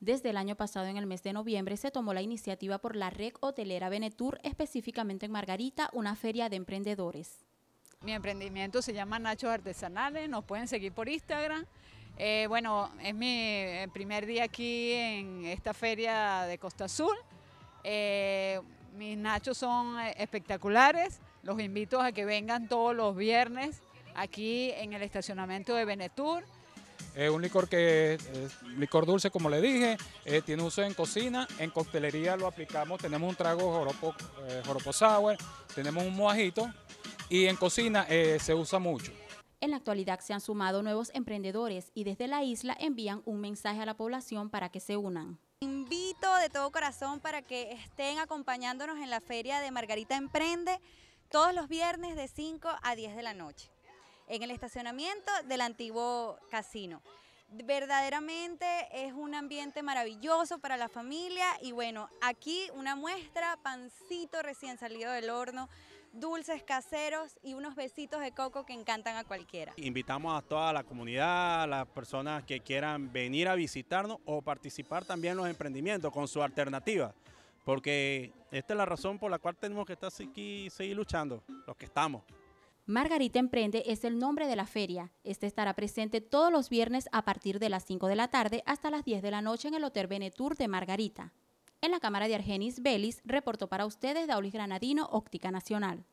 Desde el año pasado, en el mes de noviembre, se tomó la iniciativa por la red hotelera Venetur, específicamente en Margarita, una feria de emprendedores. Mi emprendimiento se llama Nachos Artesanales, nos pueden seguir por Instagram. Bueno, es mi primer día aquí en esta feria de Costa Azul. Mis nachos son espectaculares, los invito a que vengan todos los viernes aquí en el estacionamiento de Venetur. Es un licor que es licor dulce, como le dije, tiene uso en cocina, en coctelería lo aplicamos, tenemos un trago joropo sour, tenemos un mojito y en cocina se usa mucho. En la actualidad se han sumado nuevos emprendedores y desde la isla envían un mensaje a la población para que se unan. Invito de todo corazón para que estén acompañándonos en la feria de Margarita Emprende todos los viernes de 5 a 10 de la noche. En el estacionamiento del antiguo casino. Verdaderamente es un ambiente maravilloso para la familia y bueno, aquí una muestra, pancito recién salido del horno, dulces caseros y unos besitos de coco que encantan a cualquiera. Invitamos a toda la comunidad, a las personas que quieran venir a visitarnos o participar también en los emprendimientos con su alternativa, porque esta es la razón por la cual tenemos que estar aquí y seguir luchando, los que estamos. Margarita Emprende es el nombre de la feria. Este estará presente todos los viernes a partir de las 5 de la tarde hasta las 10 de la noche en el Hotel Venetur de Margarita. En la cámara de Argenis, Belis, reportó para ustedes Daulis Granadino, Óptica Nacional.